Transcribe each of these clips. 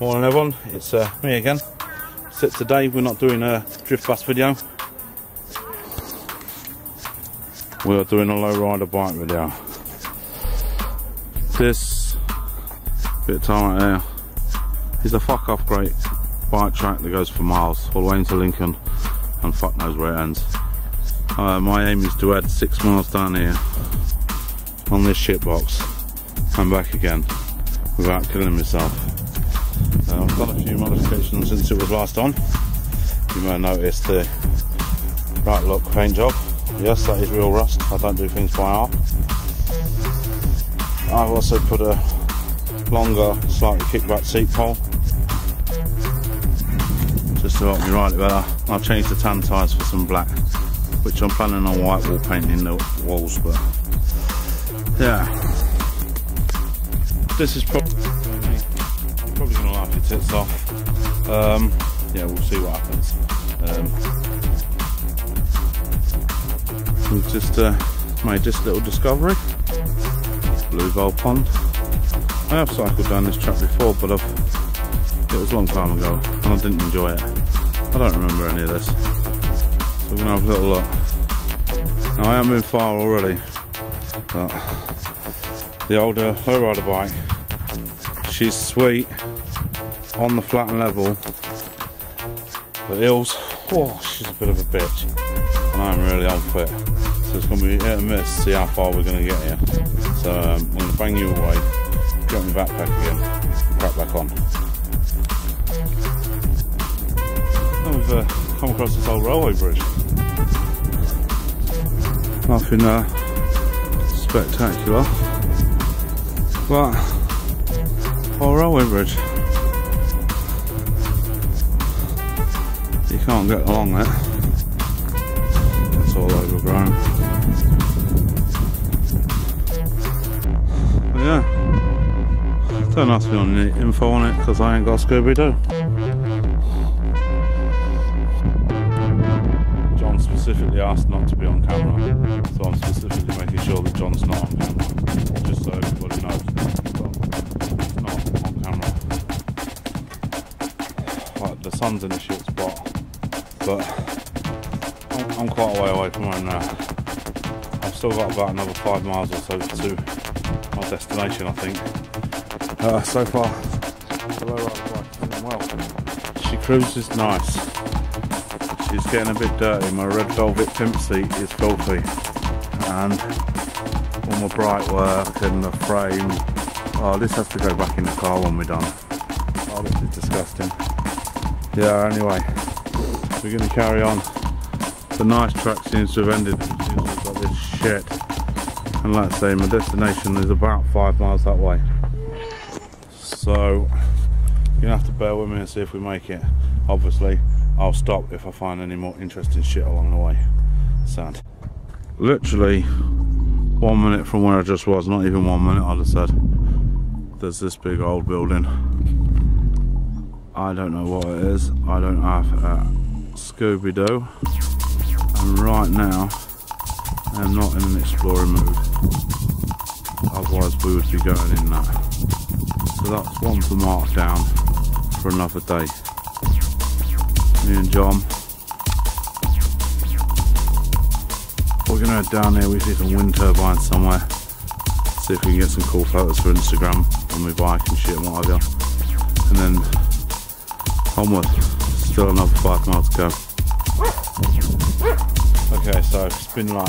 Morning everyone, it's me again. So today we're not doing a drift bus video. We're doing a low rider bike video. This bit of time right here is a fuck off great bike track that goes for miles all the way into Lincoln and fuck knows where it ends. My aim is to add 6 miles down here on this shitbox and back again without killing myself. I've done a few modifications since it was last on. You may have noticed the right lock paint job. Yes, that is real rust. I don't do things by half. I've also put a longer, slightly kickback seat pole just to help me ride it better. I've changed the tan tyres for some black, which I'm planning on white wall painting the walls, but yeah. This is probably gonna laugh your tits off. Yeah, we'll see what happens. We've just made this little discovery. Bluebell Pond. I have cycled down this track before, but it was a long time ago and I didn't enjoy it. I don't remember any of this. So we're gonna have a little look. Now I am in fire already, but the older lowrider bike, she's sweet on the flat and level, but hills, oh, she's a bit of a bitch, and I'm really on foot, so it's going to be hit and miss, see how far we're going to get here. So I'm going to bang you away, get on your backpack again, crack back on. And we've come across this old railway bridge. Nothing spectacular, but or railway bridge. You can't get along it. It's all overgrown. But yeah, don't ask me on the info on it because I ain't got Scooby-Doo. John specifically asked not to be on camera, so I'm specifically making sure that John's not on camera, just so everybody knows. The sun's in a shit spot, but I'm quite a way away from home now. I've still got about another 5 miles or so to my destination, I think. So far, the low rider bike's doing well. She cruises nice. She's getting a bit dirty. My red velvet pimp seat is filthy, and all my bright work and the frame. Oh, this has to go back in the car when we're done. Oh, this is disgusting. Yeah, anyway, we're going to carry on. The nice track seems to have ended since we've got this shit. And like I say, my destination is about 5 miles that way. So, you're going to have to bear with me and see if we make it. Obviously, I'll stop if I find any more interesting shit along the way. Sad. Literally, 1 minute from where I just was, not even 1 minute, I'd have said, there's this big old building. I don't know what it is, I don't have a Scooby-Doo, and right now I'm not in an exploring mood, otherwise we would be going in that. So that's one to mark down for another day. Me and John, we're going to head down there, we see some wind turbines somewhere, see if we can get some cool photos for Instagram when we bike and shit and what have you. And then onward, still another 5 miles to go. Okay, so it's been like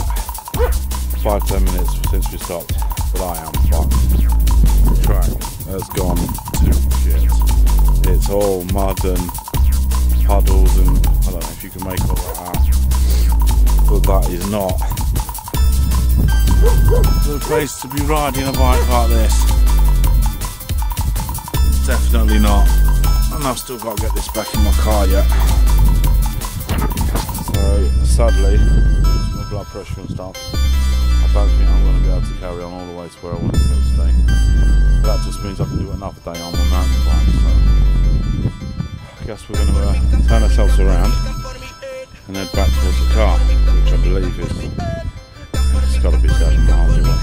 5–10 minutes since we stopped, but I am fucked. The track has gone to shit. It's all mud and puddles, and I don't know if you can make all that out, but that is not the place to be riding a bike like this. Definitely not. And I've still got to get this back in my car yet. So sadly, my blood pressure and stuff, I don't think I'm going to be able to carry on all the way to where I want to go today. But that just means I can do another day on my mountain bike. So I guess we're going to turn ourselves around and head back towards the car, which I believe is, it's got to be 7 miles away.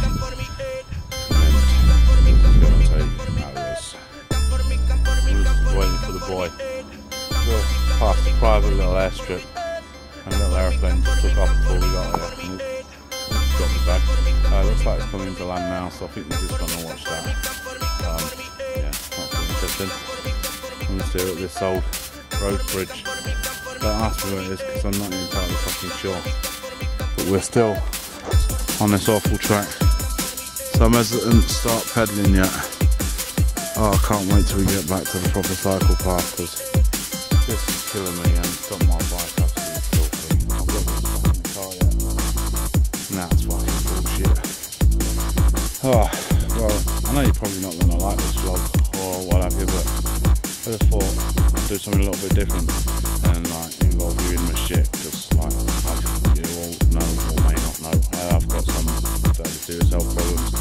boy. We'll past a private little airstrip, and a little aeroplane just took off before we got there, and it dropped it back. Looks like it's coming to land now, so I think we're just going to watch that. Yeah, that's interesting. I'm going to do it at this old road bridge. Don't ask me where it is, because I'm not entirely fucking sure. But we're still on this awful track, so I'm hesitant to start pedalling yet. Oh, I can't wait till we get back to the proper cycle path, because this is killing me, and it's got my bike absolutely filthy. That's fucking bullshit. Oh, well, I know you're probably not going to like this vlog or what have you, but I just thought I'd do something a little bit different and like involve you in my shit, because like you all know or may not know, I have got some fairly serious health problems,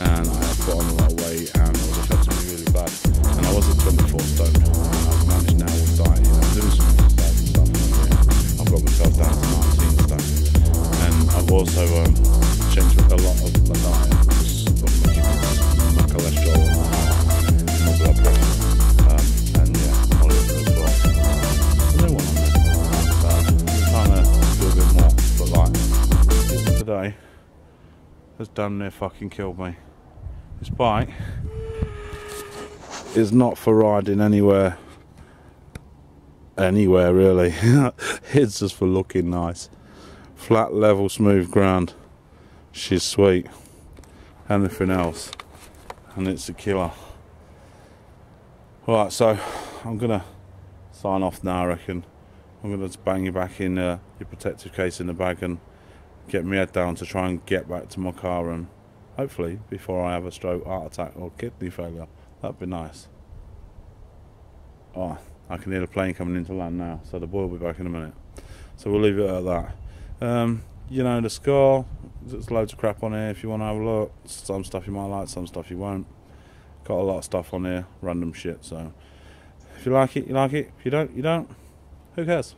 and I have put on a lot of weight, and it was affecting me really bad, and I was at 24 stone, and I've managed now with dieting and doing some exercise and stuff. I've got myself down to 19 stone, and I've also changed with a lot of my diet, just my cholesterol and my blood pressure. Today has damn near fucking killed me. This bike is not for riding anywhere really. It's just for looking nice. Flat, level, smooth ground, she's sweet. Anything else and it's a killer. Right, so I'm gonna sign off now, I reckon. I'm gonna just bang you back in your protective case in the bag and get my head down to try and get back to my car, and hopefully before I have a stroke, heart attack or kidney failure. That'd be nice. Oh, I can hear the plane coming into land now, so the boy will be back in a minute. So we'll leave it at that. You know the score, there's loads of crap on here if you want to have a look. Some stuff you might like, some stuff you won't. Got a lot of stuff on here, random shit, so if you like it, you like it. If you don't, you don't. Who cares?